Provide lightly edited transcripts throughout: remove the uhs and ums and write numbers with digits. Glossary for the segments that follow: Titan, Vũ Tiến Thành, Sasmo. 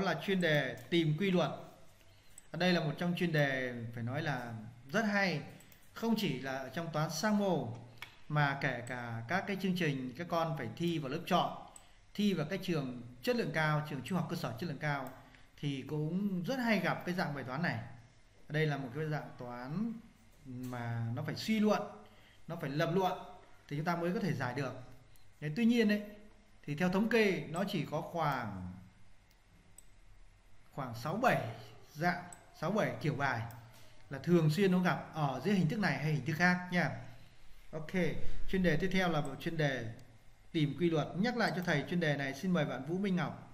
đó là chuyên đề tìm quy luật. Đây là một trong chuyên đề phải nói là rất hay, không chỉ là trong toán Sasmo mà kể cả các cái chương trình các con phải thi vào lớp chọn, thi vào các trường chất lượng cao, trường trung học cơ sở chất lượng cao thì cũng rất hay gặp cái dạng bài toán này. Đây là một cái dạng toán mà nó phải suy luận, nó phải lập luận thì chúng ta mới có thể giải được. Đấy, tuy nhiên đấy thì theo thống kê nó chỉ có khoảng 6-7 kiểu bài là thường xuyên nó gặp ở dưới hình thức này hay hình thức khác nha. Ok, chuyên đề tiếp theo là một chuyên đề tìm quy luật. Nhắc lại cho thầy chuyên đề này, xin mời bạn Vũ Minh Ngọc.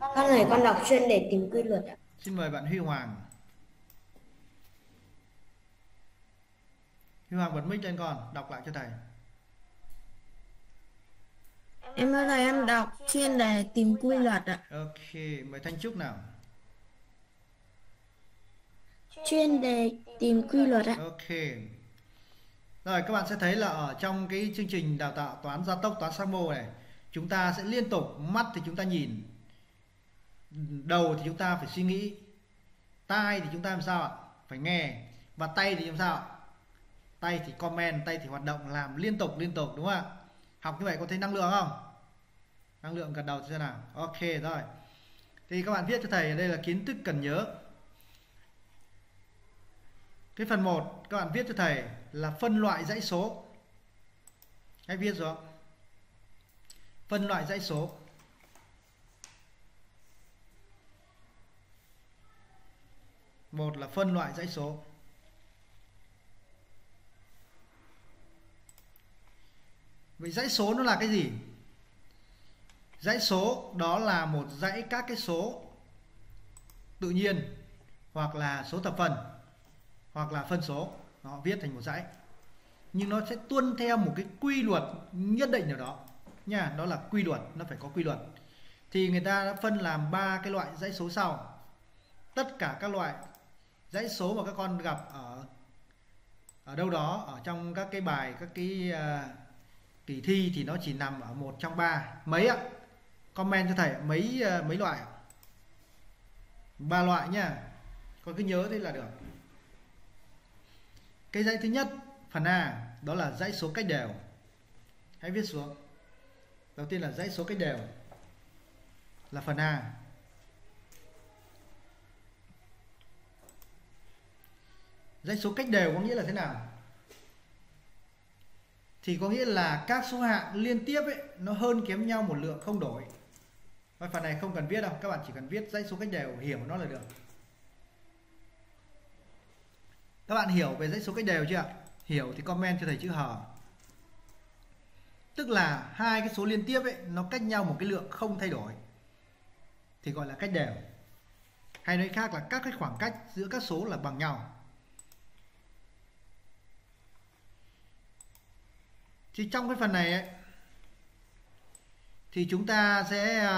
Con này con đọc chuyên đề tìm quy luật ạ. Xin mời bạn Huy Hoàng. Huy Hoàng bật mic lên con, đọc lại cho thầy. Em ơi thầy, em đọc chuyên đề tìm quy luật ạ. Ok, mời Thanh Trúc nào. Chuyên đề tìm quy luật ạ. Ok. Rồi các bạn sẽ thấy là ở trong cái chương trình đào tạo toán gia tốc, toán Sasmo này, chúng ta sẽ liên tục, mắt thì chúng ta nhìn, đầu thì chúng ta phải suy nghĩ, tai thì chúng ta làm sao ạ? Phải nghe, và tay thì làm sao ạ? Tay thì comment, tay thì hoạt động, làm liên tục đúng không ạ? Học như vậy có thấy năng lượng không? Năng lượng gật đầu xem nào. Ok rồi. Thì các bạn viết cho thầy đây là kiến thức cần nhớ. Cái phần 1 các bạn viết cho thầy là phân loại dãy số. Hãy viết rồi. Phân loại dãy số. Một là phân loại dãy số. Vậy dãy số nó là cái gì? Dãy số đó là một dãy các cái số tự nhiên hoặc là số thập phần hoặc là phân số, họ viết thành một dãy nhưng nó sẽ tuân theo một cái quy luật nhất định nào đó nha, đó là quy luật, nó phải có quy luật. Thì người ta đã phân làm 3 cái loại dãy số sau. Tất cả các loại dãy số mà các con gặp ở đâu đó ở trong các cái bài, các cái kỳ thi thì nó chỉ nằm ở một trong 3 mấy ạ? Comment cho thầy mấy loại? 3 loại nha, con cứ nhớ thế là được. Cái dãy thứ nhất phần A đó là dãy số cách đều. Hãy viết xuống. Đầu tiên là dãy số cách đều là phần A. Dãy số cách đều có nghĩa là thế nào? Thì có nghĩa là các số hạng liên tiếp ấy, nó hơn kém nhau một lượng không đổi. Và phần này không cần viết đâu, các bạn chỉ cần viết dãy số cách đều, hiểu nó là được. Các bạn hiểu về dãy số cách đều chưa ạ? Hiểu thì comment cho thầy chữ hờ. Tức là hai cái số liên tiếp ấy, nó cách nhau một cái lượng không thay đổi thì gọi là cách đều. Hay nói khác là các cái khoảng cách giữa các số là bằng nhau. Thì trong cái phần này ấy, thì chúng ta sẽ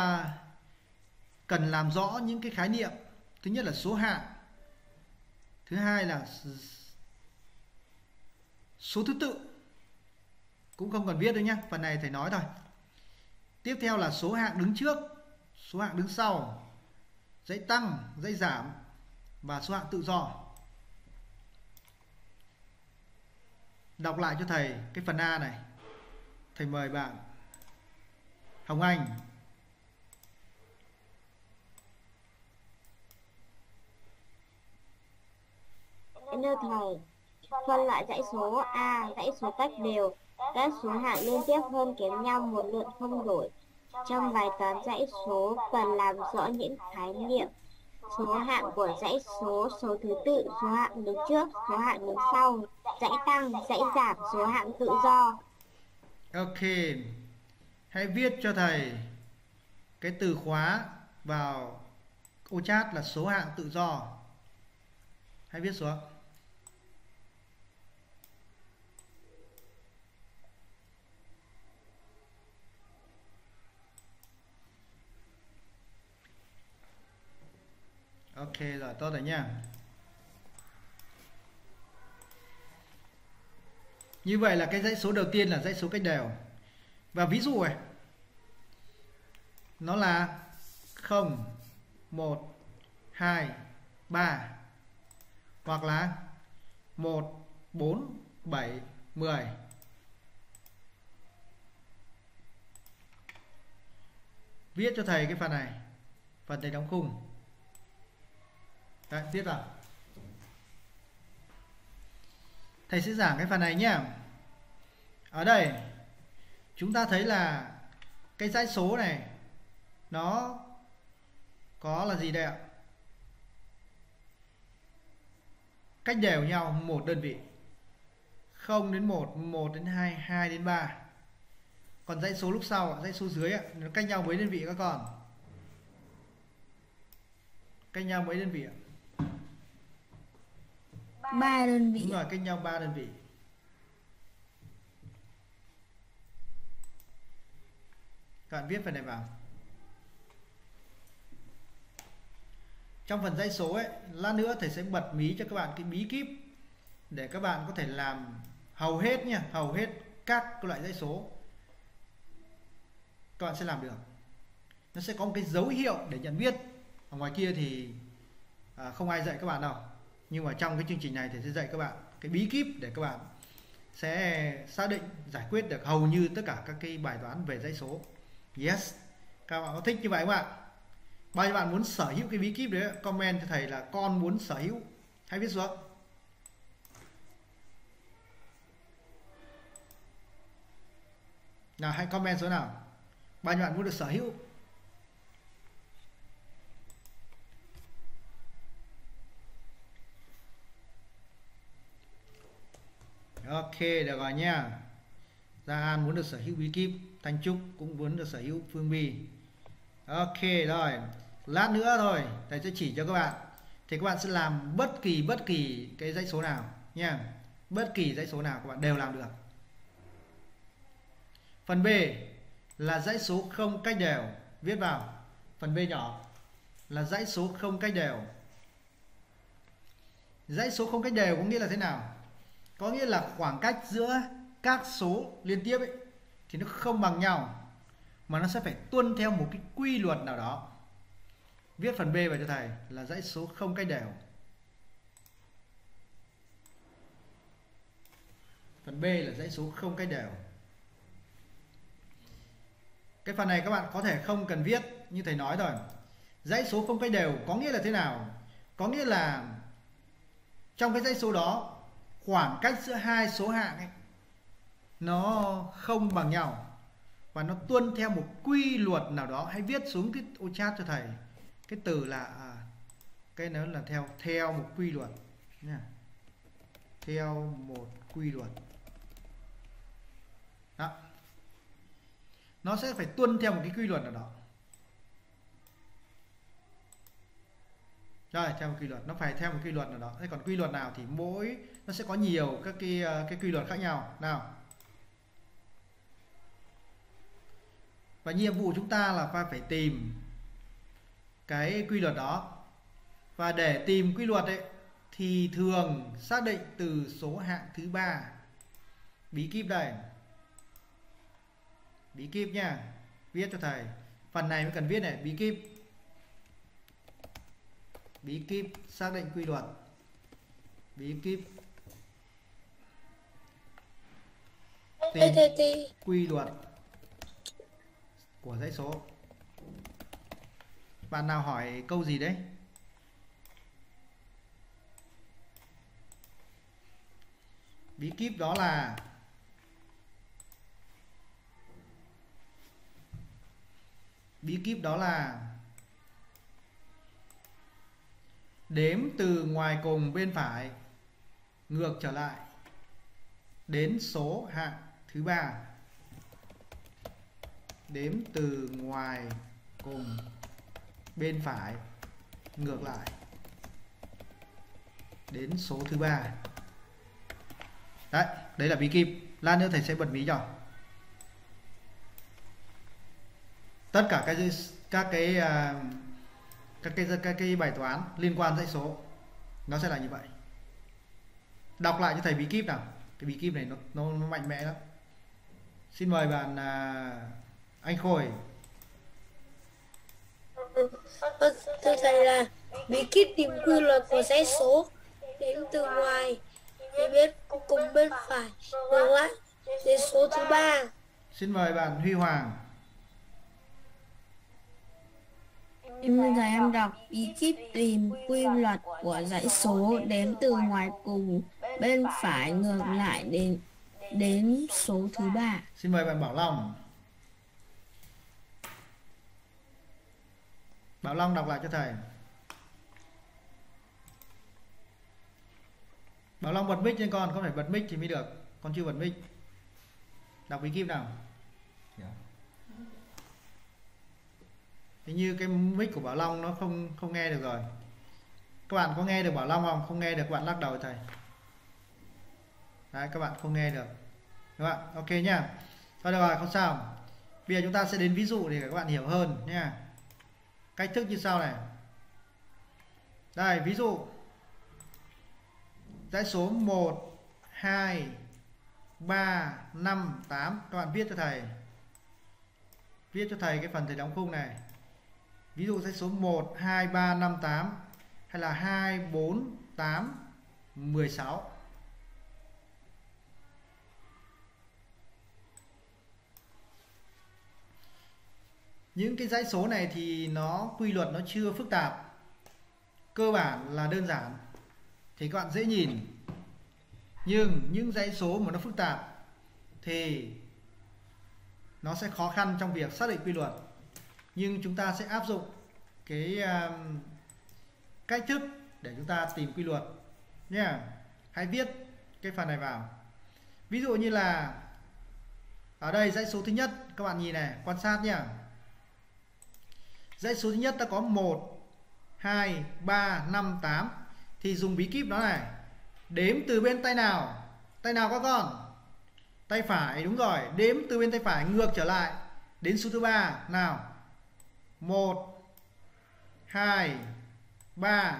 cần làm rõ những cái khái niệm. Thứ nhất là số hạng, thứ hai là số thứ tự, cũng không cần viết đâu nhé, phần này thầy nói thôi. Tiếp theo là số hạng đứng trước, số hạng đứng sau, dãy tăng, dãy giảm và số hạng tự do. Đọc lại cho thầy cái phần A này. Thầy mời bạn Hồng Anh. Thưa thầy, phân loại dãy số A, dãy số cách đều, các số hạng liên tiếp hơn kém nhau một lượng không đổi. Trong bài toán dãy số cần làm rõ những khái niệm số hạng của dãy số, số thứ tự, số hạng đứng trước, số hạng đứng sau, dãy tăng, dãy giảm, số hạng tự do. Ok, hãy viết cho thầy cái từ khóa vào ô chat là số hạng tự do. Hãy viết xuống. Ok rồi, tốt rồi nha. Như vậy là cái dãy số đầu tiên là dãy số cách đều. Và ví dụ này nó là 0 1 2 3 hoặc là 1 4 7 10. Viết cho thầy cái phần này, phần thầy đóng khung. Đấy, viết vào. Thầy sẽ giảng cái phần này nhé. Ở đây chúng ta thấy là cái dãy số này nó có là gì đây ạ? Cách đều nhau một đơn vị. 0 đến 1, 1 đến 2, 2 đến 3. Còn dãy số lúc sau, dãy số dưới nó cách nhau mấy đơn vị các con? Cách nhau mấy đơn vị ạ? 3 đơn vị. Đúng rồi, cách nhau 3 đơn vị. Các bạn viết phần này vào. Trong phần dãy số ấy, lát nữa thầy sẽ bật mí cho các bạn cái bí kíp để các bạn có thể làm hầu hết nha, hầu hết các loại dãy số các bạn sẽ làm được. Nó sẽ có một cái dấu hiệu để nhận biết. Ở ngoài kia thì không ai dạy các bạn đâu, nhưng mà trong cái chương trình này thầy sẽ dạy các bạn cái bí kíp để các bạn sẽ xác định giải quyết được hầu như tất cả các cái bài toán về dãy số. Yes, các bạn có thích như vậy không ạ? Bao nhiêu bạn muốn sở hữu cái bí kíp đấy? Comment cho thầy là con muốn sở hữu. Hãy viết xuống. Nào, hãy comment số nào. Bao nhiêu bạn muốn được sở hữu? Ok, được rồi nha. Gia An muốn được sở hữu bí kíp. Thanh Trúc cũng muốn được sở hữu. Phương Bì. Ok rồi. Lát nữa thôi thầy sẽ chỉ cho các bạn. Thì các bạn sẽ làm bất kỳ cái dãy số nào nha. Bất kỳ dãy số nào các bạn đều làm được. Phần B là dãy số không cách đều. Viết vào. Phần B nhỏ là dãy số không cách đều. Dãy số không cách đều có nghĩa là thế nào? Có nghĩa là khoảng cách giữa các số liên tiếp ấy, thì nó không bằng nhau, mà nó sẽ phải tuân theo một cái quy luật nào đó. Viết phần B vào cho thầy là dãy số không cách đều. Phần B là dãy số không cách đều. Cái phần này các bạn có thể không cần viết, như thầy nói rồi. Dãy số không cách đều có nghĩa là thế nào? Có nghĩa là trong cái dãy số đó, khoảng cách giữa hai số hạng ấy, nó không bằng nhau và nó tuân theo một quy luật nào đó. Hãy viết xuống cái ô chat cho thầy cái từ là cái nó là theo một quy luật nha. Theo một quy luật đó. Nó sẽ phải tuân theo một cái quy luật nào đó. Rồi, theo một quy luật, nó phải theo một quy luật nào đó. Thế còn quy luật nào thì mỗi nó sẽ có nhiều các cái quy luật khác nhau. Nào, và nhiệm vụ chúng ta là phải tìm cái quy luật đó. Và để tìm quy luật ấy, thì thường xác định từ số hạng thứ 3. Bí kíp đây. Bí kíp nha. Viết cho thầy. Phần này mới cần viết này. Bí kíp. Bí kíp xác định quy luật. Bí kíp tìm quy luật của dãy số. Bạn nào hỏi câu gì đấy? Bí kíp đó là đếm từ ngoài cùng bên phải ngược trở lại đến số hạng thứ 3. Đếm từ ngoài cùng bên phải ngược lại đến số thứ 3. Đấy, đấy là bí kíp. Lát nữa thầy sẽ bật mí cho. Tất cả các cái bài toán liên quan dãy số nó sẽ là như vậy. Đọc lại cho thầy bí kíp nào. Cái bí kíp này nó mạnh mẽ lắm. Xin mời bạn anh Khôi. Thưa thầy, là bí kíp tìm quy luật của dãy số đến từ ngoài để biết cùng bên phải ngược lại đến số thứ 3. Xin mời bạn Huy Hoàng. Thầy, em đọc bí kíp tìm quy luật của dãy số đếm từ ngoài cùng bên phải ngược lại đến số thứ 3. Xin mời bạn Bảo Long. Bảo Long đọc lại cho thầy. Bảo Long bật mic lên con, không phải bật mic thì mới được. Con chưa bật mic. Đọc bí kíp nào. Thế như cái mic của Bảo Long nó không nghe được rồi. Các bạn có nghe được Bảo Long không? Không nghe được, các bạn lắc đầu thầy. Đấy, các bạn không nghe được. Đúng không? Ok nha. Thôi được rồi, không sao. Bây giờ chúng ta sẽ đến ví dụ để các bạn hiểu hơn nha. Cách thức như sau này. Đây, ví dụ dãy số 1 2 3 5 8, các bạn viết cho thầy. Viết cho thầy cái phần thầy đóng khung này. Ví dụ dãy số 1 2 3 5 8 hay là 2 4 8 16. Những cái dãy số này thì nó quy luật nó chưa phức tạp, cơ bản là đơn giản thì các bạn dễ nhìn. Nhưng những dãy số mà nó phức tạp thì nó sẽ khó khăn trong việc xác định quy luật. Nhưng chúng ta sẽ áp dụng cái cách thức để chúng ta tìm quy luật nha. Hãy viết cái phần này vào. Ví dụ như là ở đây dãy số thứ nhất, các bạn nhìn này, quan sát nha. Dãy số thứ nhất ta có 1 2 3 5 8 thì dùng bí kíp đó này, đếm từ bên tay nào? Tay nào các con? Tay phải, đúng rồi, đếm từ bên tay phải ngược trở lại đến số thứ 3 nào. 1 2 3.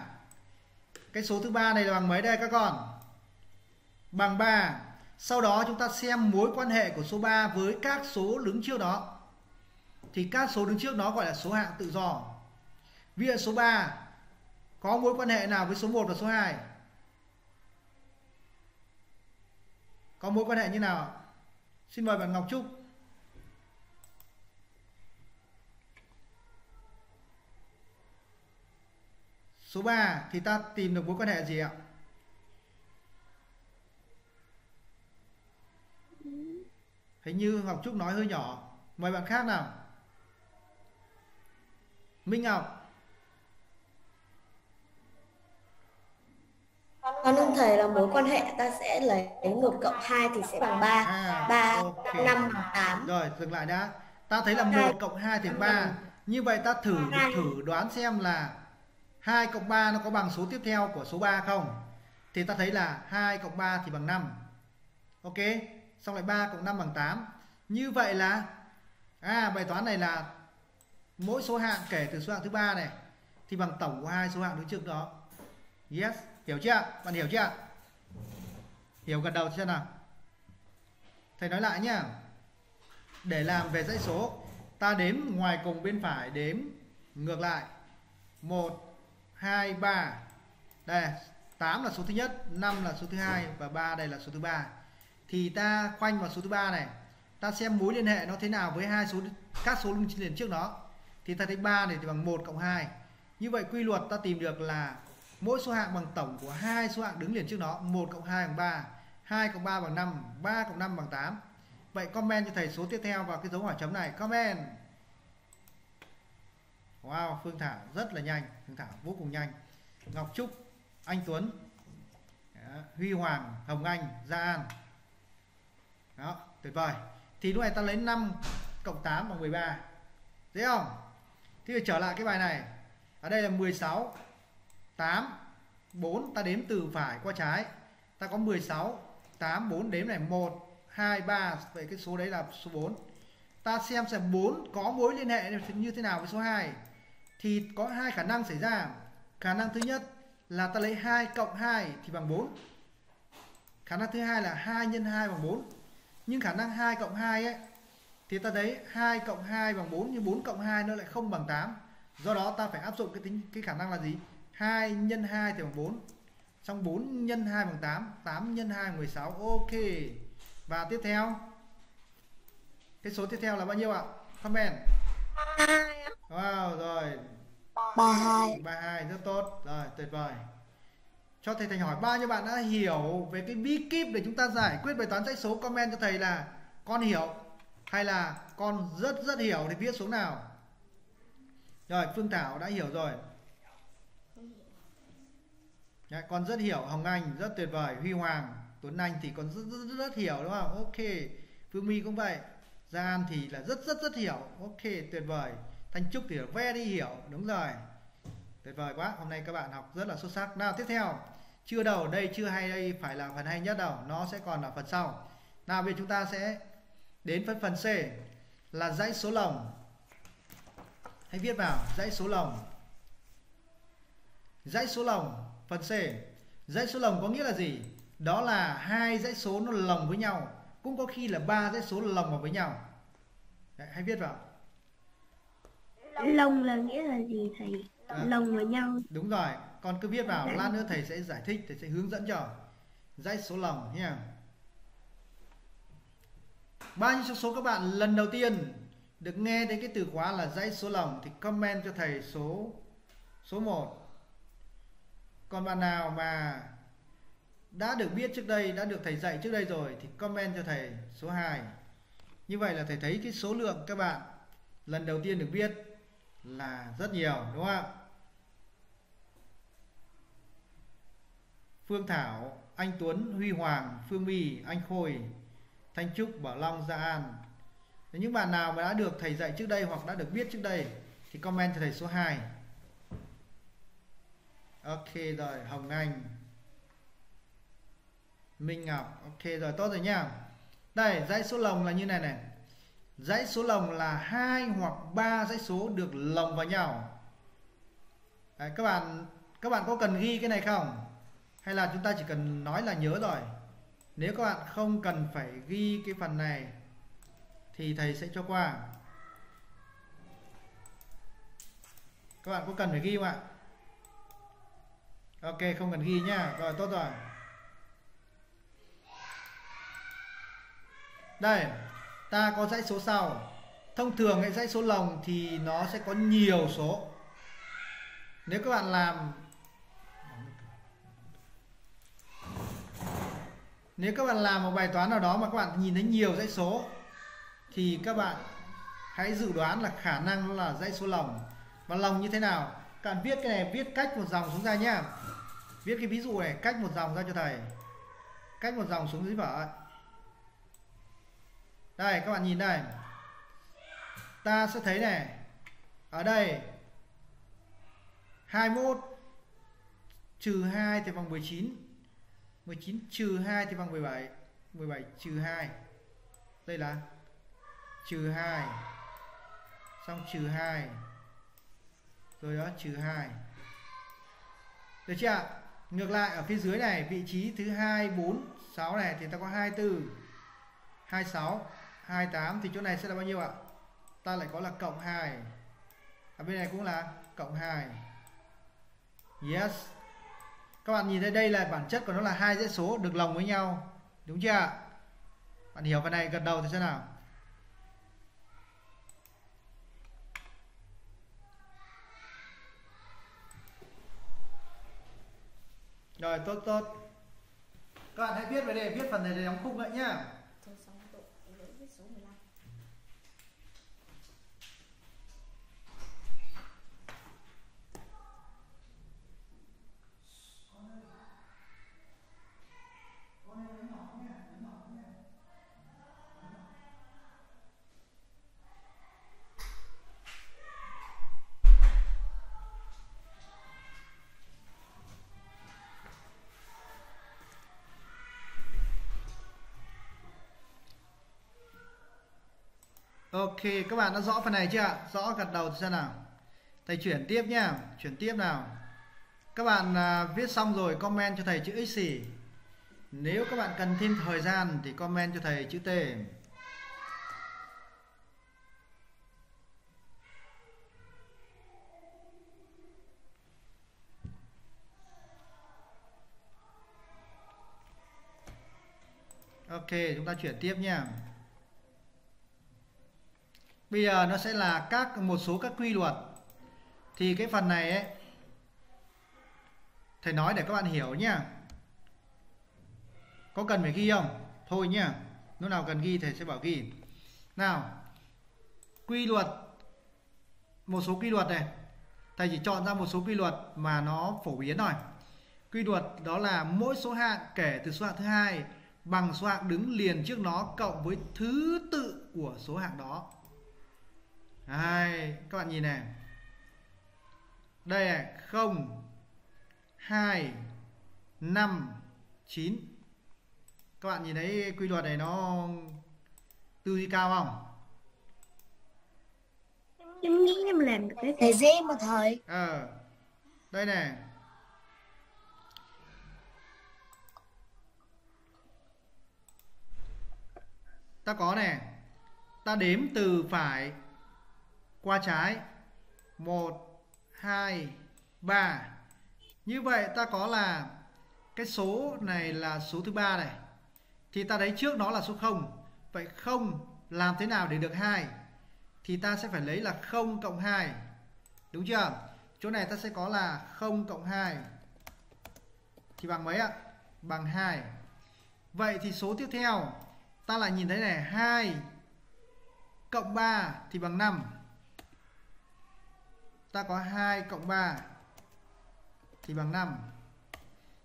Cái số thứ 3 này là bằng mấy đây các con? Bằng 3. Sau đó chúng ta xem mối quan hệ của số 3 với các số đứng trước đó. Thì các số đứng trước nó gọi là số hạng tự do. Ví dụ số 3 có mối quan hệ nào với số 1 và số 2? Có mối quan hệ như nào? Xin mời bạn Ngọc Trúc. Số 3 thì ta tìm được mối quan hệ gì ạ? Hình như Ngọc Trúc nói hơi nhỏ. Mời bạn khác nào. Minh Ngọc. Con ơn thầy là mối quan hệ ta sẽ lấy ngược cộng 2 thì sẽ bằng 3. 3 okay. 5 bằng 8. Rồi, dừng lại đã. Ta thấy là 1 cộng 2 thì 3. Như vậy ta thử đoán xem là 2 cộng 3 nó có bằng số tiếp theo của số 3 không? Thì ta thấy là 2 cộng 3 thì bằng 5. Ok, xong lại 3 cộng 5 bằng 8. Như vậy là bài toán này là mỗi số hạng kể từ số hạng thứ 3 này thì bằng tổng của hai số hạng đứng trước đó. Yes, hiểu chưa? Bạn hiểu chưa? Hiểu gật đầu xem nào. Thầy nói lại nhá. Để làm về dãy số, ta đếm ngoài cùng bên phải đếm ngược lại. 1 2 3. Đây, 8 là số thứ nhất, 5 là số thứ hai và 3 đây là số thứ ba. Thì ta khoanh vào số thứ ba này. Ta xem mối liên hệ nó thế nào với các số liền trước đó. Thì ta thấy 3 này thì bằng 1 cộng 2. Như vậy quy luật ta tìm được là mỗi số hạng bằng tổng của hai số hạng đứng liền trước nó. 1 cộng 2 bằng 3, 2 cộng 3 bằng 5, 3 cộng 5 bằng 8. Vậy comment cho thầy số tiếp theo vào cái dấu hỏi chấm này. Comment. Wow, Phương Thảo rất là nhanh. Phương Thảo vô cùng nhanh. Ngọc Trúc, Anh Tuấn, Huy Hoàng, Hồng Anh, Gia An. Đó, tuyệt vời. Thì lúc này ta lấy 5 cộng 8 bằng 13. Thấy không? Thì trở lại cái bài này. Ở đây là 16 8 4, ta đếm từ phải qua trái. Ta có 16 8 4 đếm này 1 2 3, vậy cái số đấy là số 4. Ta xem 4 có mối liên hệ như thế nào với số 2. Thì có hai khả năng xảy ra. Khả năng thứ nhất là ta lấy 2 cộng 2 thì bằng 4. Khả năng thứ hai là 2 x 2 bằng 4. Nhưng khả năng 2 cộng 2 ấy, thì ta thấy 2 cộng 2 bằng 4, nhưng 4 cộng 2 nó lại không bằng 8. Do đó ta phải áp dụng cái khả năng là gì? 2 nhân 2 thì bằng 4. Xong 4 nhân 2 bằng 8, 8 nhân 2 bằng 16. Ok. Và tiếp theo, cái số tiếp theo là bao nhiêu ạ? Comment. 32. Wow, rồi. 32. 32 rất tốt. Rồi, tuyệt vời. Cho thầy Thành hỏi bao nhiêu bạn đã hiểu về cái bí kíp để chúng ta giải quyết bài toán dãy số? Comment cho thầy là con hiểu hay là con rất rất hiểu thì viết xuống nào. Rồi, Phương Thảo đã hiểu rồi. Đấy, con rất hiểu. Hồng Anh rất tuyệt vời. Huy Hoàng, Tuấn Anh thì con rất hiểu đúng không? Ok. Phương My cũng vậy. Gia An thì là rất hiểu. Ok, tuyệt vời. Thanh Trúc thì là very hiểu. Đúng rồi. Tuyệt vời quá. Hôm nay các bạn học rất là xuất sắc. Nào, tiếp theo. Chưa đầu đây, chưa hay đây phải là phần hay nhất đâu. Nó sẽ còn là phần sau. Nào, bây giờ chúng ta sẽ đến phần C là dãy số lồng. Hãy viết vào dãy số lồng. Dãy số lồng phần C. Dãy số lồng có nghĩa là gì? Đó là hai dãy số nó lồng với nhau, cũng có khi là ba dãy số lồng vào với nhau. Đấy, hãy viết vào. Lồng là nghĩa là gì thầy? Lồng với nhau. Đúng rồi, con cứ viết vào. Lát nữa thầy sẽ giải thích, thầy sẽ hướng dẫn cho dãy số lồng nha. Bao nhiêu số các bạn lần đầu tiên được nghe đến cái từ khóa là dãy số lồng thì comment cho thầy số 1. Còn bạn nào mà đã được biết trước đây, đã được thầy dạy trước đây rồi thì comment cho thầy số 2. Như vậy là thầy thấy cái số lượng các bạn lần đầu tiên được biết là rất nhiều đúng không ạ? Phương Thảo, anh Tuấn, Huy Hoàng, Phương My, anh Khôi, Thanh Trúc, Bảo Long, Gia An. Những bạn nào mà đã được thầy dạy trước đây hoặc đã được biết trước đây thì comment cho thầy số 2. Ok rồi, Hồng Anh, Minh Ngọc. Ok rồi, tốt rồi nha. Đây, dãy số lồng là như này này. Dãy số lồng là 2 hoặc 3 dãy số được lồng vào nhau. Đấy, các bạn có cần ghi cái này không? Hay là chúng ta chỉ cần nói là nhớ rồi. Nếu các bạn không cần phải ghi cái phần này thì thầy sẽ cho qua. Các bạn có cần phải ghi không ạ? Ok, không cần ghi nha. Rồi, tốt rồi. Đây, ta có dãy số sau. Thông thường cái dãy số lồng thì nó sẽ có nhiều số. Nếu các bạn làm một bài toán nào đó mà các bạn nhìn thấy nhiều dãy số thì các bạn hãy dự đoán là khả năng nó là dãy số lồng. Và lồng như thế nào? Các bạn viết cái này, viết cách một dòng xuống ra nhá. Viết cái ví dụ này cách một dòng ra cho thầy. Cách một dòng xuống dưới vở. Đây, các bạn nhìn đây. Ta sẽ thấy này. Ở đây 21 trừ 2 thì bằng 19. 19 trừ 2 thì bằng 17. 17 trừ 2. Đây là trừ 2. Xong trừ 2. Rồi đó, trừ 2. Được chưa ạ? Ngược lại ở phía dưới này, vị trí thứ 2, 4, 6 này thì ta có 24, 26, 28 thì chỗ này sẽ là bao nhiêu ạ? Ta lại có là cộng 2. Ở bên này cũng là cộng 2. Yes. Các bạn nhìn thấy đây là bản chất của nó là hai dãy số được lồng với nhau. Đúng chưa ạ? Bạn hiểu phần này gật đầu thì thế nào? Rồi, tốt tốt. Các bạn hãy viết về đây, viết phần này để đóng khung lại nhá. Ok, các bạn đã rõ phần này chưa ạ? Rõ gật đầu xem nào. Thầy chuyển tiếp nhá, chuyển tiếp nào. Các bạn viết xong rồi comment cho thầy chữ X. Nếu các bạn cần thêm thời gian thì comment cho thầy chữ T. Ok, chúng ta chuyển tiếp nha. Bây giờ nó sẽ là một số các quy luật. Thì cái phần này ấy, thầy nói để các bạn hiểu nhá. Có cần phải ghi không? Thôi nhá. Lúc nào cần ghi thầy sẽ bảo ghi. Nào, quy luật, một số quy luật này, thầy chỉ chọn ra một số quy luật mà nó phổ biến rồi. Quy luật đó là mỗi số hạng kể từ số hạng thứ 2 bằng số hạng đứng liền trước nó cộng với thứ tự của số hạng đó. Đây, các bạn nhìn này. Đây này, 0 2 5 9. Các bạn nhìn thấy quy luật này nó tư duy cao không? Em nghĩ em làm được cái gì mà thời. Đây này. Ta có này. Ta đếm từ phải qua trái 1 2 3. Như vậy ta có là cái số này là số thứ 3 này, thì ta lấy trước nó là số 0. Vậy 0 làm thế nào để được 2? Thì ta sẽ phải lấy là 0 cộng 2. Đúng chưa? Chỗ này ta sẽ có là 0 cộng 2 thì bằng mấy ạ? Bằng 2. Vậy thì số tiếp theo ta lại nhìn thấy này, 2 cộng 3 thì bằng 5. Ta có 2 cộng 3 thì bằng 5.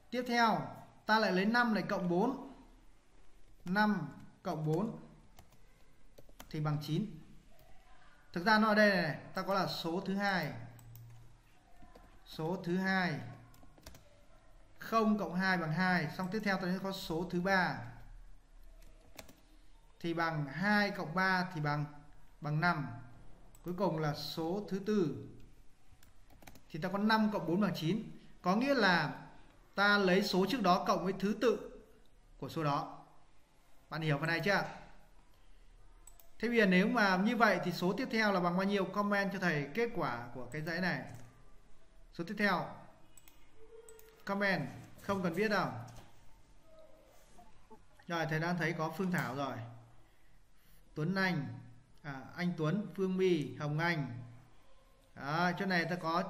Tiếp theo ta lại lấy 5 này cộng 4. 5 cộng 4 thì bằng 9. Thực ra nó ở đây này, ta có là số thứ 2. Số thứ 2 0 cộng 2 bằng 2. Xong tiếp theo ta sẽ có số thứ 3 thì bằng 2 cộng 3 thì bằng 5. Cuối cùng là số thứ 4 thì ta có 5 cộng 4 bằng 9. Có nghĩa là ta lấy số trước đó cộng với thứ tự của số đó. Bạn hiểu phần này chưa? Thế bây giờ nếu mà như vậy thì số tiếp theo là bằng bao nhiêu? Comment cho thầy kết quả của cái dãy này. Số tiếp theo comment, không cần viết đâu. Rồi, thầy đang thấy có Phương Thảo rồi, Tuấn Anh, anh Tuấn, Phương My, Hồng Anh. Đó, chỗ này ta có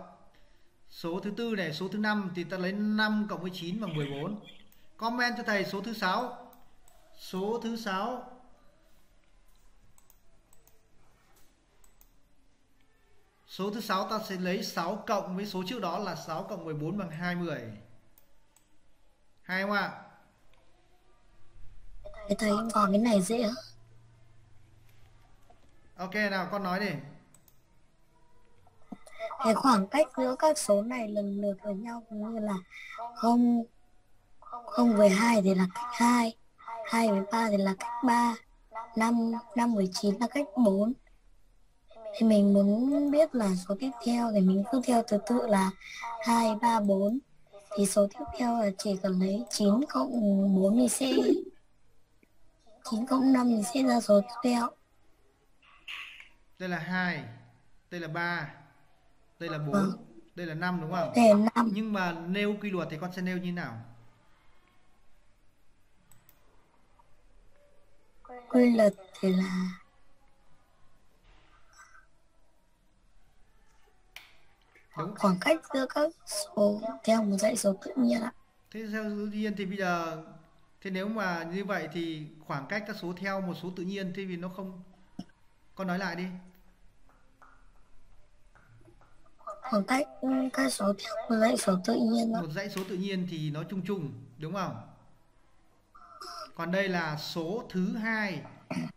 số thứ 4 này, số thứ 5 thì ta lấy 5 cộng với 9 bằng 14. Comment cho thầy số thứ 6. Số thứ 6. Số thứ 6 ta sẽ lấy 6 cộng với số trước đó là 6 cộng 14 bằng 20. Hay không ạ? Thầy em còn cái này dễ hả? Ok, nào con nói đi. Cái khoảng cách giữa các số này lần lượt với nhau như là 0 với 2 thì là cách 2, 2 với 3 thì là cách 3, 5 với 9 là cách 4. Thì mình muốn biết là số tiếp theo thì mình cứ theo thứ tự là 2, 3, 4. Thì số tiếp theo là chỉ cần lấy 9 cộng 4 thì sẽ 9 cộng 5 thì sẽ ra số tiếp theo. Đây là 2, đây là 3, đây là 4, đây là 5 đúng không? Đây là 5. Nhưng mà nêu quy luật thì con sẽ nêu như thế nào? Quy luật thì là đúng. Khoảng cách giữa các số theo một dãy số tự nhiên ạ. Thế theo tự nhiên thì bây giờ, thế nếu mà như vậy thì khoảng cách các số theo một số tự nhiên thì vì nó không, con nói lại đi. Khoảng cách các số theo một dãy số tự nhiên đó. Một dãy số tự nhiên thì nó chung chung đúng không? Còn đây là số thứ 2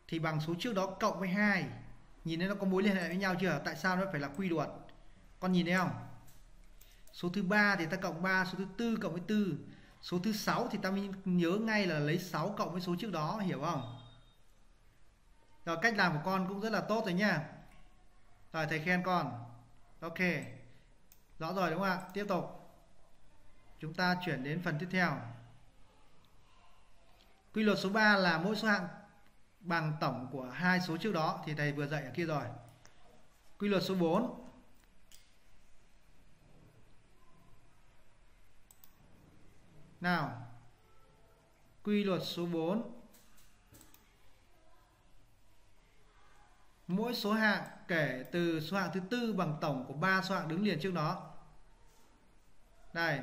thì bằng số trước đó cộng với 2. Nhìn thấy nó có mối liên hệ với nhau chưa? Tại sao nó phải là quy luật? Con nhìn thấy không? Số thứ 3 thì ta cộng 3, số thứ 4 cộng với 4. Số thứ 6 thì ta mới nhớ ngay là lấy 6 cộng với số trước đó, hiểu không? Rồi, cách làm của con cũng rất là tốt rồi nha. Rồi, thầy khen con. Ok, rõ rồi đúng không ạ? Tiếp tục, chúng ta chuyển đến phần tiếp theo. Quy luật số 3 là mỗi số hạng bằng tổng của hai số trước đó thì thầy vừa dạy ở kia rồi. Quy luật số 4. Nào. Quy luật số 4. Mỗi số hạng kể từ số hạng thứ tư bằng tổng của 3 số hạng đứng liền trước nó. Đây.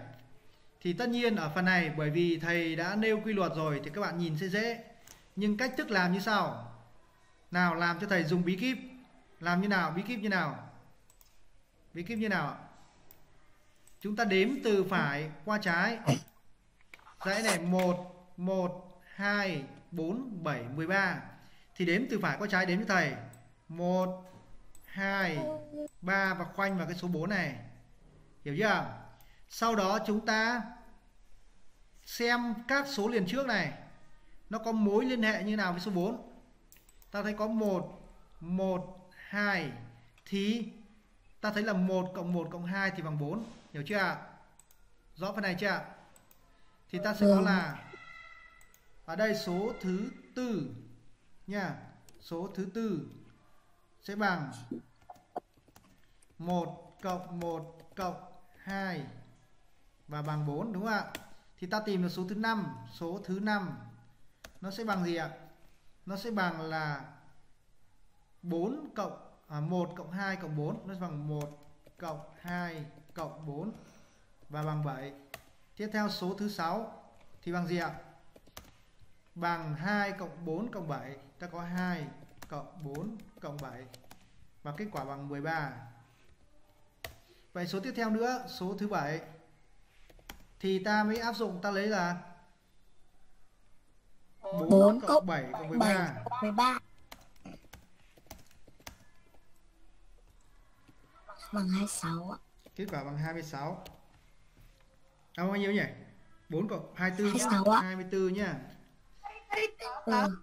Thì tất nhiên ở phần này bởi vì thầy đã nêu quy luật rồi thì các bạn nhìn sẽ dễ. Nhưng cách thức làm như sau. Nào, làm cho thầy dùng bí kíp. Làm như nào? Bí kíp như nào? Bí kíp như nào? Chúng ta đếm từ phải qua trái. Dãy này 1, 1, 2, 4, 7, 13. Thì đếm từ phải qua trái đếm cho thầy. 1, 2, 3 và khoanh vào cái số 4 này. Hiểu chưa? Sau đó chúng ta xem các số liền trước này nó có mối liên hệ như nào với số 4. Ta thấy có 1, 1, 2 thì ta thấy là 1 cộng 2 thì bằng 4. Hiểu chưa ạ? Rõ phần này chưa ạ? Thì ta sẽ có là ở đây số thứ tư nha. Số thứ tư sẽ bằng 1 cộng 2 và bằng 4, đúng không ạ? Thì ta tìm được số thứ 5. Số thứ 5 nó sẽ bằng gì ạ? Nó sẽ bằng là 1 cộng 2 cộng 4. Nó sẽ bằng 1 cộng 2 cộng 4 và bằng 7. Tiếp theo số thứ 6 thì bằng gì ạ? Bằng 2 cộng 4 cộng 7. Ta có 2 cộng 4 cộng 7 và kết quả bằng 13. Vậy số tiếp theo nữa, số thứ 7 thì ta mới áp dụng, ta lấy là 4 cộng 7 cộng 13 bằng 26 ạ. Kết quả bằng 26. Đâu bao nhiêu nhỉ? 4 cộng 24 nhá. 24 nhá.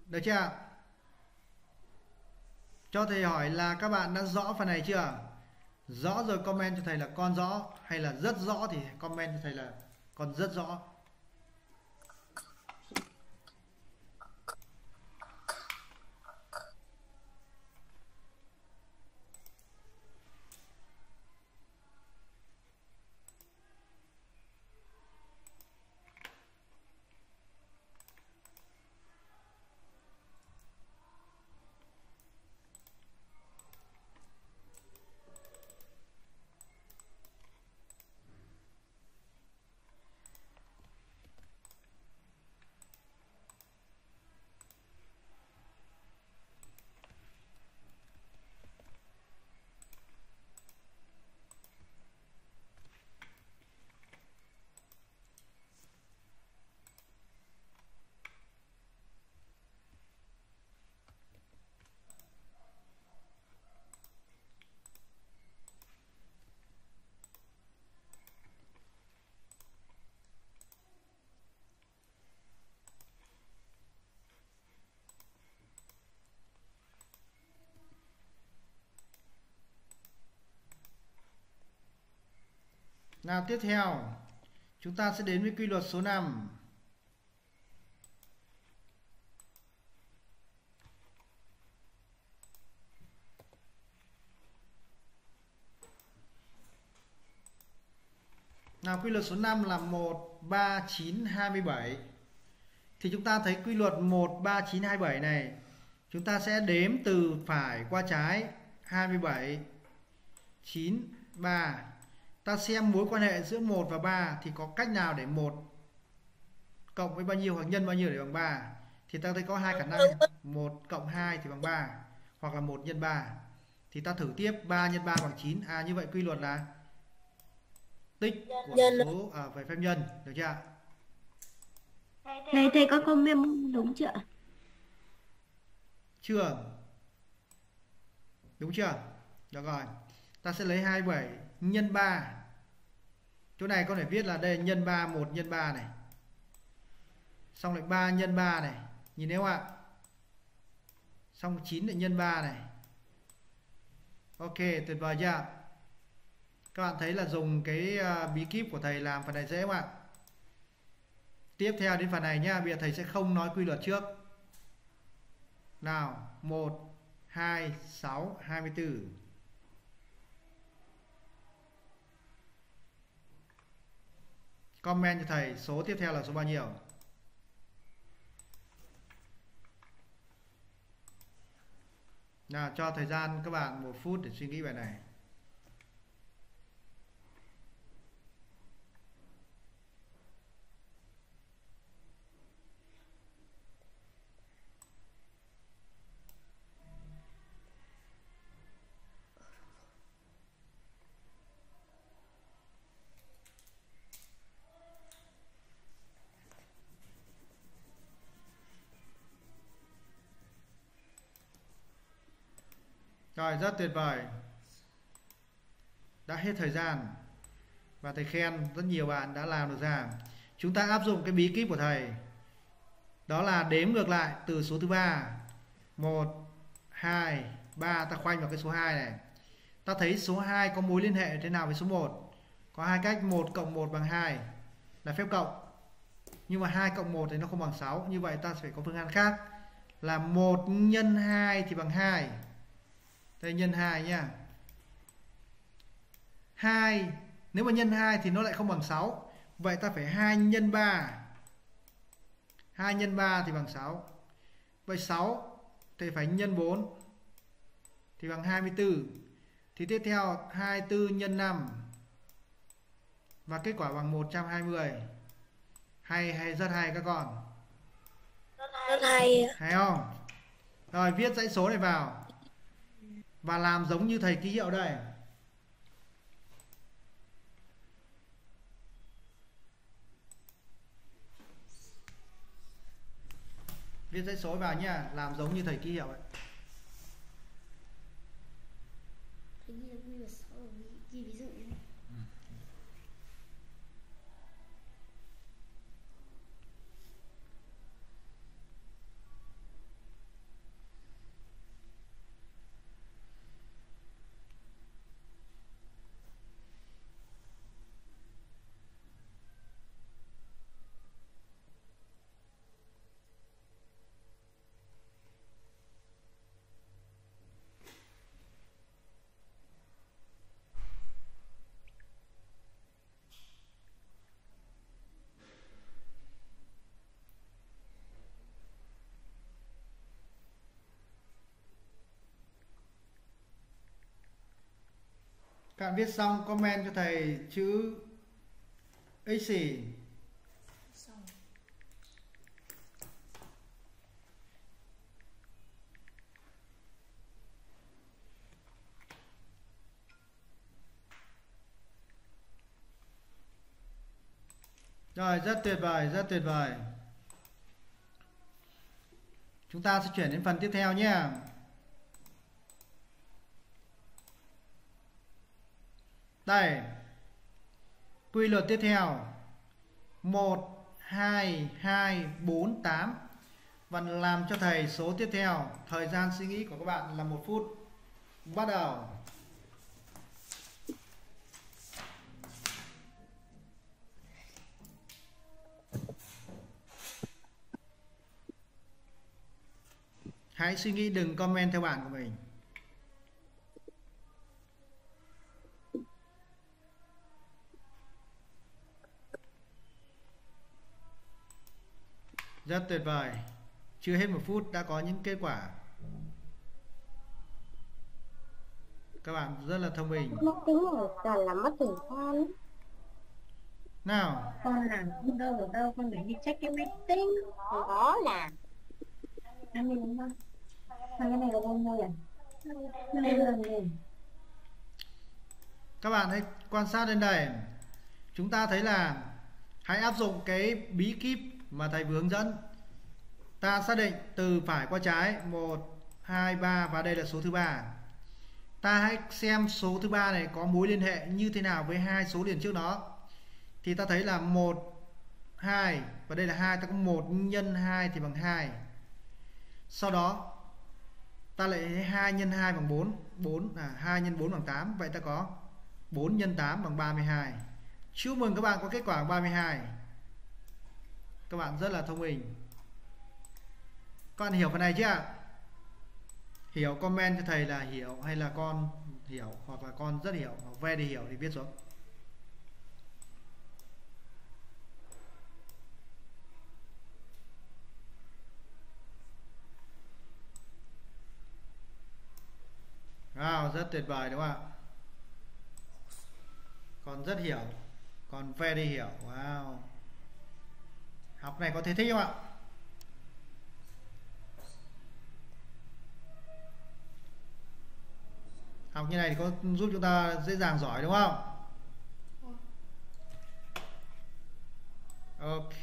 Được chưa? Cho thầy hỏi là các bạn đã rõ phần này chưa? Rõ rồi comment cho thầy là con rõ, hay là rất rõ thì comment cho thầy là con rất rõ. Nào, tiếp theo chúng ta sẽ đến với quy luật số 5. Nào, quy luật số 5 là 1, 3, 9, 27. Thì chúng ta thấy quy luật 1, 3, 9, 27 này chúng ta sẽ đếm từ phải qua trái. 27, 9, 3. Ta xem mối quan hệ giữa 1 và 3 thì có cách nào để 1 cộng với bao nhiêu hoặc nhân bao nhiêu để bằng 3. Thì ta thấy có hai khả năng, 1 cộng 2 thì bằng 3 hoặc là 1 nhân 3. Thì ta thử tiếp 3 x 3 bằng 9. À, như vậy quy luật là tích của số về phép nhân, được chưa ạ? Này thầy có comment đúng chưa? Chưa. Đúng chưa? Được rồi. Ta sẽ lấy 27 nhân 3. Chỗ này có thể viết là đây nhân 3, 1 nhân 3 này. Xong lại 3 nhân 3 này, nhìn thấy không ạ? Xong 9 lại nhân 3 này. Ok, tuyệt vời chưa? Các bạn thấy là dùng cái bí kíp của thầy làm phần này dễ không ạ? Tiếp theo đến phần này nhá, bây giờ thầy sẽ không nói quy luật trước. Nào, 1 2 6 24. Comment cho thầy số tiếp theo là số bao nhiêu? Nào, cho thời gian các bạn 1 phút để suy nghĩ bài này. Rồi, rất tuyệt vời. Đã hết thời gian. Và thầy khen rất nhiều bạn đã làm được ra. Chúng ta áp dụng cái bí kíp của thầy. Đó là đếm ngược lại từ số thứ 3. 1, 2, 3. Ta khoanh vào cái số 2 này. Ta thấy số 2 có mối liên hệ thế nào với số 1? Có hai cách. 1 cộng 1 bằng 2 là phép cộng. Nhưng mà 2 cộng 1 thì nó không bằng 6. Như vậy ta phải có phương án khác. Là 1 nhân 2 thì bằng 2. Đây nhân 2 nha. 2, nếu mà nhân 2 thì nó lại không bằng 6. Vậy ta phải 2 nhân 3. 2 nhân 3 thì bằng 6. Vậy 6 thì phải nhân 4 thì bằng 24. Thì tiếp theo 24 nhân 5. Và kết quả bằng 120. Hay rất hay các con. Rất hay. Hay không? Rồi viết dãy số này vào. Và làm giống như thầy ký hiệu đây. Viết dãy số vào nhá, làm giống như thầy ký hiệu ấy. Các bạn viết xong comment cho thầy chữ X. Rồi, rất tuyệt vời, rất tuyệt vời. Chúng ta sẽ chuyển đến phần tiếp theo nhé. Đây, quy luật tiếp theo 1, 2, 2, 4, 8. Và làm cho thầy số tiếp theo. Thời gian suy nghĩ của các bạn là 1 phút. Bắt đầu. Hãy suy nghĩ, đừng comment theo bạn của mình. Rất tuyệt vời. Chưa hết 1 phút đã có những kết quả. Các bạn rất là thông minh. Nào. Con làm không đâu được đâu. Con phải đi check cái máy tính. Đó là. Các bạn hãy quan sát đến đây. Chúng ta thấy là hãy áp dụng cái bí kíp mà thầy vừa hướng dẫn. Ta xác định từ phải qua trái 1, 2, 3 và đây là số thứ 3. Ta hãy xem số thứ 3 này có mối liên hệ như thế nào với hai số liền trước nó. Thì ta thấy là 1, 2 và đây là 2. Ta có 1 nhân 2 thì bằng 2. Sau đó ta lại thấy 2 nhân 2 bằng 4, 2 nhân 4 bằng 8. Vậy ta có 4 nhân 8 bằng 32. Chúc mừng các bạn có kết quả 32. Các bạn rất là thông minh. Các bạn hiểu phần này chứ ạ? Hiểu comment cho thầy là hiểu hay là con hiểu, hoặc là con rất hiểu, hoặc very hiểu thì viết xuống. Wow, rất tuyệt vời đúng không ạ? Con rất hiểu, con very hiểu. Wow. Học này có thể thích không ạ? Học như này thì có giúp chúng ta dễ dàng giỏi đúng không? Ok.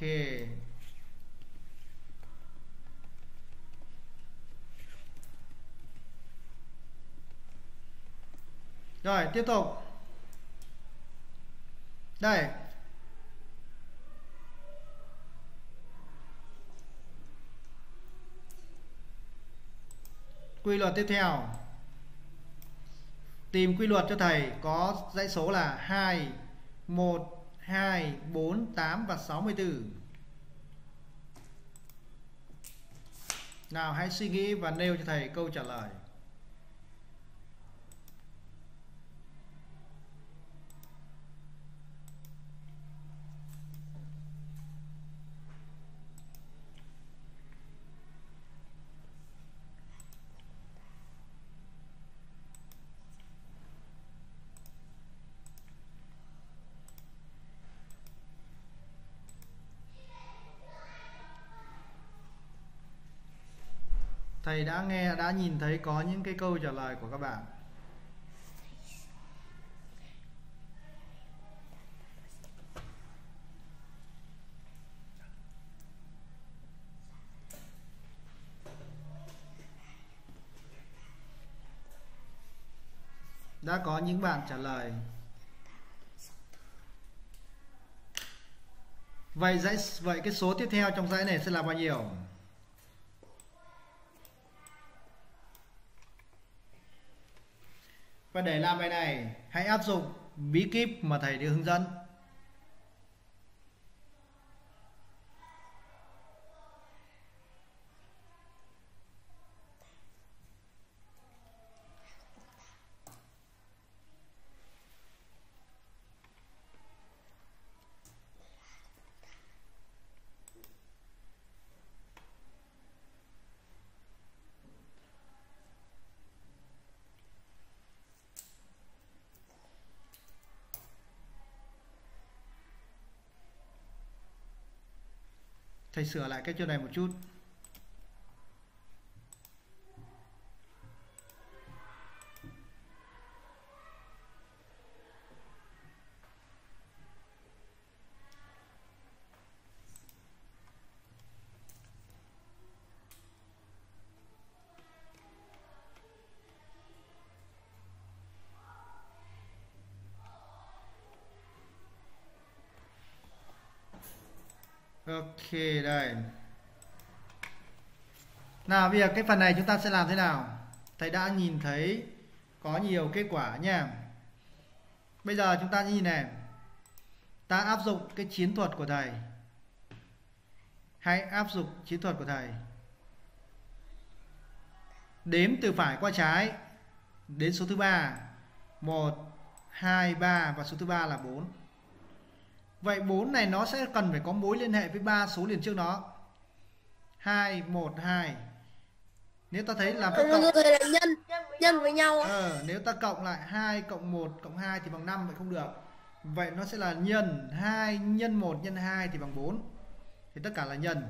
Rồi, tiếp tục. Đây. Quy luật tiếp theo. Tìm quy luật cho thầy có dãy số là 2, 1, 2, 4, 8 và 64. Nào hãy suy nghĩ và nêu cho thầy câu trả lời. Thầy đã nhìn thấy có những cái câu trả lời của các bạn. Đã có những bạn trả lời. Vậy cái số tiếp theo trong dãy này sẽ là bao nhiêu? Và để làm bài này, hãy áp dụng bí kíp mà thầy đã hướng dẫn. Thầy sửa lại cái chỗ này một chút. Ok, đây. Nào bây giờ cái phần này chúng ta sẽ làm thế nào? Thầy đã nhìn thấy có nhiều kết quả nha. Bây giờ chúng ta nhìn này. Ta áp dụng cái chiến thuật của thầy. Hãy áp dụng chiến thuật của thầy. Đếm từ phải qua trái đến số thứ 3. 1, 2, 3 và số thứ 3 là 4. Vậy 4 này nó sẽ cần phải có mối liên hệ với 3 số liền trước nó. 2, 1, 2. Nếu ta thấy là cộng... nhân với nhau. Nếu ta cộng lại 2 cộng 1 cộng 2 thì bằng 5, vậy không được. Vậy nó sẽ là nhân 2 nhân 1 nhân 2 thì bằng 4. Thì tất cả là nhân.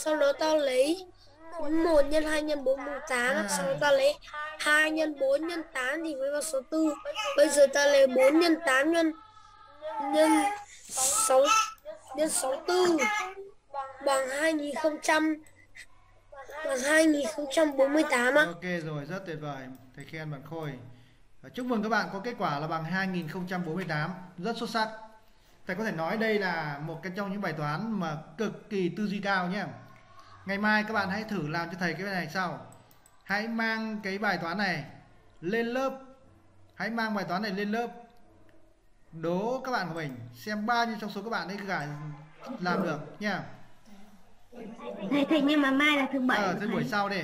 Sau đó ta lấy 1 nhân 2 nhân 4 bằng 8. Sau đó ta lấy 2 nhân 4 nhân 8 thì mới vào số 4. Bây giờ ta lấy 4 nhân 8 nhân 64 bằng 2048. Ok rồi, rất tuyệt vời. Thầy khen bạn Khôi. Chúc mừng các bạn có kết quả là bằng 2048, rất xuất sắc. Thầy có thể nói đây là một trong những bài toán mà cực kỳ tư duy cao nhé. Ngày mai các bạn hãy thử làm cho thầy cái bài này sau. Hãy mang cái bài toán này lên lớp. Hãy mang bài toán này lên lớp. Đố các bạn của mình xem bao nhiêu trong số các bạn ấy làm được nha. Thầy, nhưng mà mai là thứ bảy. Thế buổi sau đi.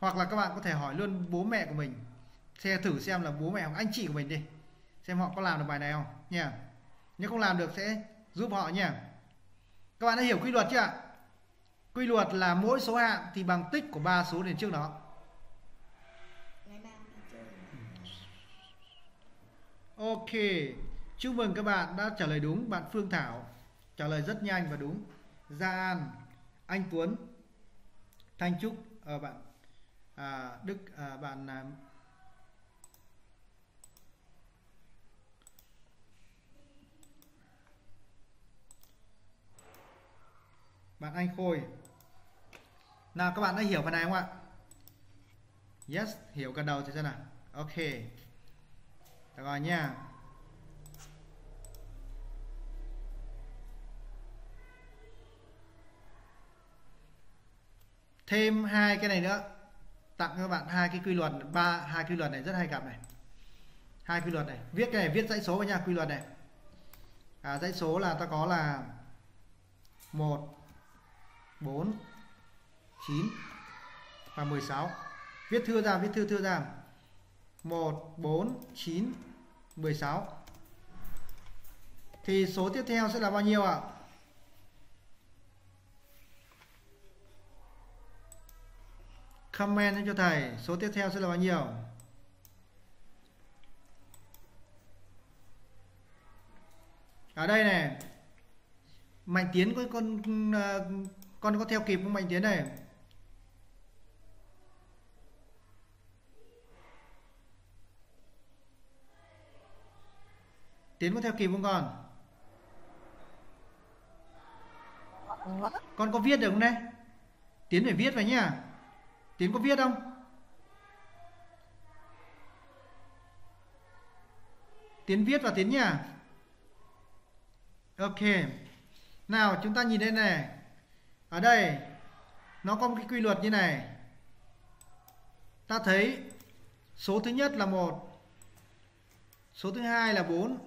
Hoặc là các bạn có thể hỏi luôn bố mẹ của mình, xe thử xem là bố mẹ hoặc anh chị của mình đi, xem họ có làm được bài này không nha. Nếu không làm được sẽ giúp họ nha. Các bạn đã hiểu quy luật chưa ạ? Quy luật là mỗi số hạng thì bằng tích của ba số liền trước đó. Ok, chúc mừng các bạn đã trả lời đúng. Bạn Phương Thảo trả lời rất nhanh và đúng. Gia An, anh Tuấn, Thanh Trúc, bạn Đức, bạn bạn Anh Khôi. Nào các bạn đã hiểu phần này không ạ? Yes, hiểu cả đầu thì xem nào. Ok, được rồi nha. Thêm hai cái này nữa, tặng các bạn hai cái quy luật, hai quy luật này rất hay gặp này. Hai quy luật này, viết cái này, viết dãy số vào nha. Quy luật này, dãy số là ta có là 1, 4, 9 và 16. Viết thưa ra, viết thưa ra. 1, 4, 9, 16. Thì số tiếp theo sẽ là bao nhiêu ạ? Comment cho thầy số tiếp theo sẽ là bao nhiêu. Ở đây này, Mạnh Tiến có con có theo kịp không? Mạnh Tiến này, Tiến có theo kịp không con? Con có viết được không đấy? Tiến phải viết vào nhá. Tiến có viết không? Tiến viết vào Tiến nhá. Ok. Nào chúng ta nhìn đây này. Ở đây nó có một cái quy luật như này. Ta thấy số thứ nhất là 1, số thứ hai là 4,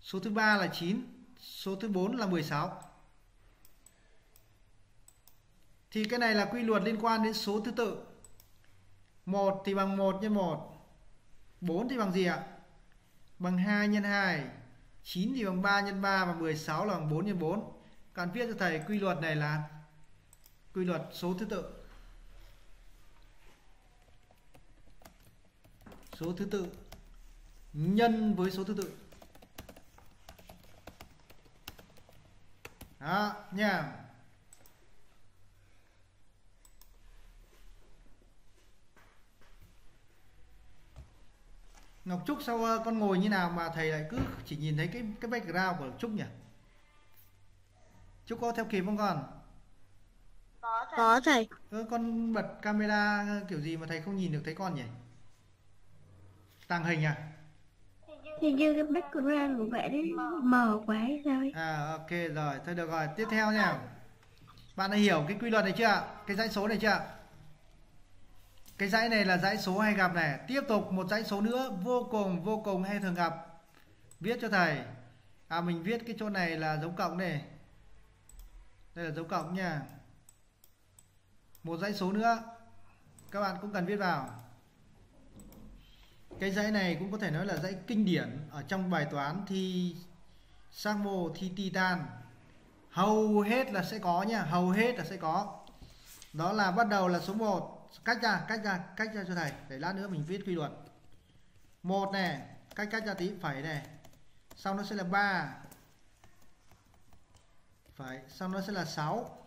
số thứ ba là 9, số thứ 4 là 16. Thì cái này là quy luật liên quan đến số thứ tự. 1 thì bằng 1 nhân 1. 4 thì bằng gì ạ? Bằng 2 nhân 2. 9 thì bằng 3 nhân 3. Và 16 là bằng 4 nhân 4. Các bạn viết cho thầy quy luật này là quy luật số thứ tự. Số thứ tự nhân với số thứ tự. Đó nha. Ngọc Trúc, sao con ngồi như nào mà thầy lại cứ chỉ nhìn thấy cái background của Trúc nhỉ? Trúc có theo kịp không con? Có thầy. Con bật camera kiểu gì mà thầy không nhìn được thấy con nhỉ? Tàng hình à? Hình như cái background của bạn ấy mờ quá hay sao ấy. Ok rồi, thôi được rồi, tiếp theo nha. Bạn đã hiểu cái quy luật này chưa ạ? Cái dãy số này chưa ạ? Cái dãy này là dãy số hay gặp này. Tiếp tục một dãy số nữa vô cùng hay thường gặp. Viết cho thầy. Mình viết cái chỗ này là dấu cộng này. Đây là dấu cộng nha. Một dãy số nữa, các bạn cũng cần viết vào. Cái dãy này cũng có thể nói là dãy kinh điển. Ở trong bài toán thi Sasmo, thi Titan, hầu hết là sẽ có nha. Hầu hết là sẽ có. Đó là bắt đầu là số 1. Cách ra cho thầy. Để lát nữa mình viết quy luật. 1 này, cách ra tí, phẩy này. Sau nó sẽ là 3. Phẩy, sau nó sẽ là 6.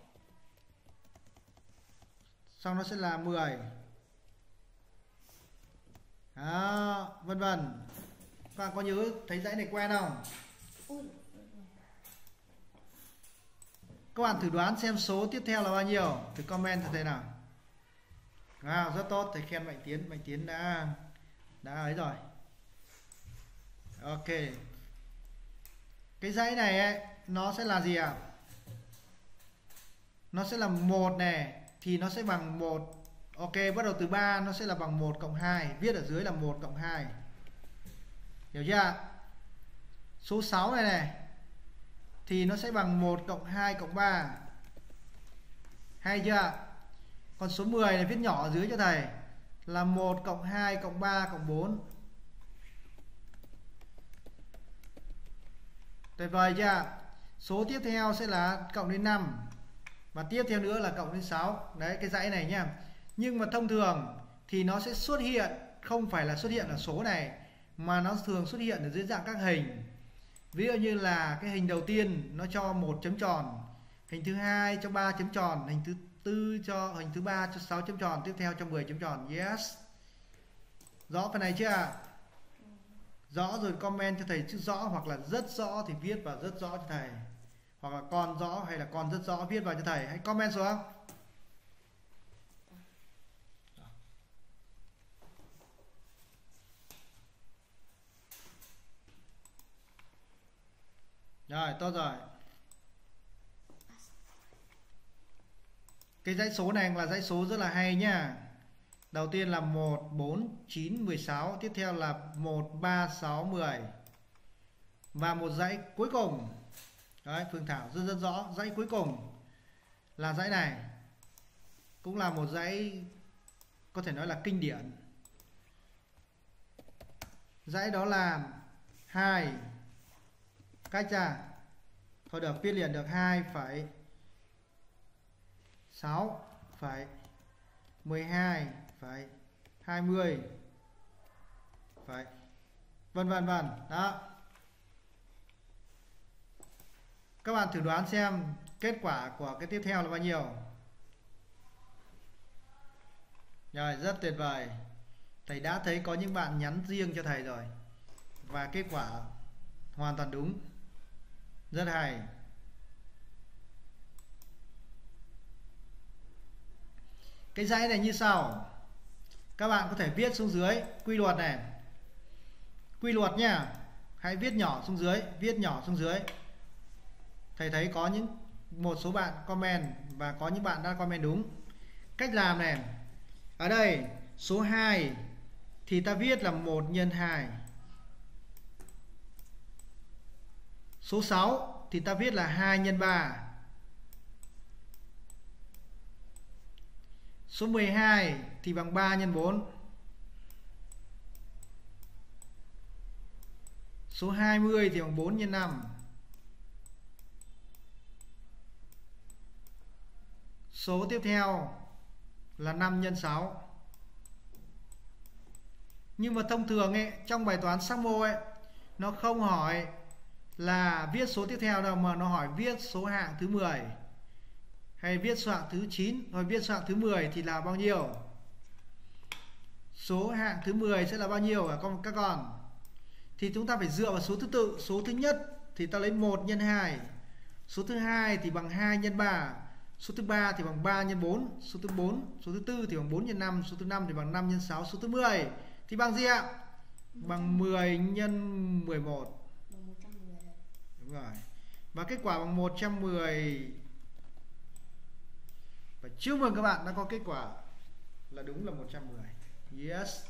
Sau nó sẽ là 10. Đó, vân vân. Các bạn có nhớ thấy dãy này quen không? Các bạn thử đoán xem số tiếp theo là bao nhiêu. Thử comment cho thầy nào. Rất tốt, thầy khen Mạnh Tiến. Mạnh Tiến đã ấy rồi. Ok. Cái dãy này ấy, nó sẽ là gì ạ? Nó sẽ là 1 này thì nó sẽ bằng 1. Ok, bắt đầu từ 3 nó sẽ là bằng 1 cộng 2. Viết ở dưới là 1 cộng 2. Hiểu chưa ạ? Số 6 này này thì nó sẽ bằng 1 cộng 2 cộng 3. Hay chưa? Còn số 10 này viết nhỏ ở dưới cho thầy là 1 cộng 2 cộng 3 cộng 4. Tuyệt vời chưa? Số tiếp theo sẽ là cộng đến 5, và tiếp theo nữa là cộng đến 6. Đấy, cái dãy này nhá. Nhưng mà thông thường thì nó sẽ xuất hiện, không phải là xuất hiện ở số này, mà nó thường xuất hiện ở dưới dạng các hình. Ví dụ như là cái hình đầu tiên nó cho 1 chấm tròn, hình thứ hai cho 3 chấm tròn, hình thứ tư cho, hình thứ ba cho 6 chấm tròn, tiếp theo cho 10 chấm tròn. Yes. Rõ phần này chưa? Rõ rồi comment cho thầy chữ rõ, hoặc là rất rõ thì viết vào rất rõ cho thầy, hoặc là con rõ hay là con rất rõ viết vào cho thầy. Hãy comment xuống. Rồi, tốt rồi. Cái dãy số này là dãy số rất là hay nhá. Đầu tiên là 1, 4, 9, 16. Tiếp theo là 1, 3, 6, 10. Và một dãy cuối cùng. Đấy, Phương Thảo rất rõ. Dãy cuối cùng là dãy này. Cũng là một dãy có thể nói là kinh điển. Dãy đó là 2. Cách ra. Thôi được, viết liền được 2,6,12,20 phải, vân vân. Đó, các bạn thử đoán xem kết quả của cái tiếp theo là bao nhiêu. Rồi, rất tuyệt vời. Thầy đã thấy có những bạn nhắn riêng cho thầy rồi, và kết quả hoàn toàn đúng. Rất hay. Cái dãy này như sau, các bạn có thể viết xuống dưới quy luật này, quy luật nha. Hãy viết nhỏ xuống dưới, viết nhỏ xuống dưới. Thầy thấy có những một số bạn comment, và có những bạn đã comment đúng. Cách làm này, ở đây số 2 thì ta viết là 1 nhân 2, số 6 thì ta viết là 2 nhân 3, số 12 thì bằng 3 nhân 4, số 20 thì bằng 4 nhân 5, số tiếp theo là 5 nhân 6. Nhưng mà thông thường ấy, trong bài toán Sasmo ấy, nó không hỏi là viết số tiếp theo đâu, mà nó hỏi viết số hạng thứ 10 hay viết số hạng thứ 9. Rồi viết số hạng thứ 10 thì là bao nhiêu? Số hạng thứ 10 sẽ là bao nhiêu các con? Thì chúng ta phải dựa vào số thứ tự. Số thứ nhất thì ta lấy 1 nhân 2, số thứ hai thì bằng 2 nhân 3, số thứ ba thì bằng 3 nhân 4, số thứ 4, số thứ tư thì bằng 4 nhân 5, số thứ 5 thì bằng 5 nhân 6, số thứ 10 thì bằng gì ạ? Bằng 10 nhân 11. Đúng rồi. Và kết quả bằng 110. Và chúc mừng các bạn đã có kết quả là đúng là 110. Yes.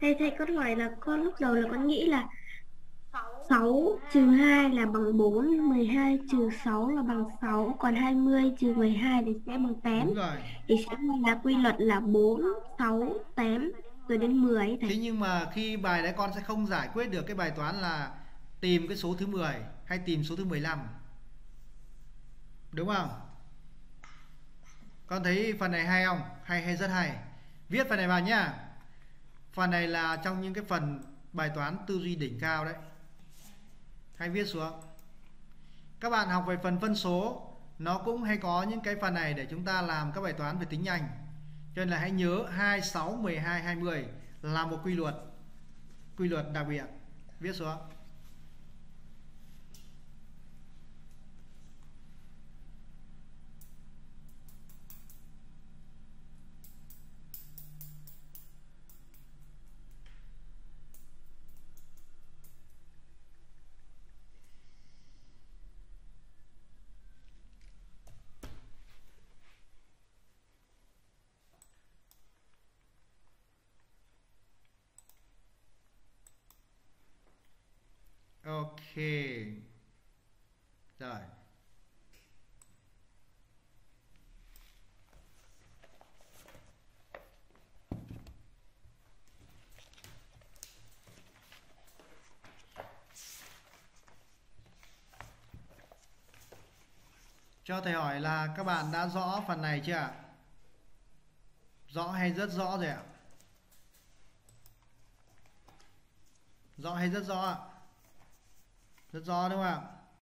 Thầy có hỏi là con lúc đầu là con nghĩ là 6 - 2 là bằng 4, 12 - 6 là bằng 6, còn 20 - 12 thì sẽ bằng 8. Đúng rồi. Thì sẽ là quy luật là 4, 6, 8 rồi đến 10 thầy. Thế nhưng mà khi bài đấy con sẽ không giải quyết được cái bài toán là tìm cái số thứ 10 hay tìm số thứ 15. Đúng không? Con thấy phần này hay không? Hay, hay, rất hay. Viết phần này vào nhá. Phần này là trong những cái phần bài toán tư duy đỉnh cao đấy. Hay viết xuống. Các bạn học về phần phân số, nó cũng hay có những cái phần này để chúng ta làm các bài toán về tính nhanh. Cho nên là hãy nhớ 2, 6, 12, 20 là một quy luật. Quy luật đặc biệt. Viết xuống. Ok. Rồi. Cho thầy hỏi là các bạn đã rõ phần này chưa ạ? Rõ hay rất rõ rồi ạ? Rõ hay rất rõ ạ? Rất rõ đúng không ạ?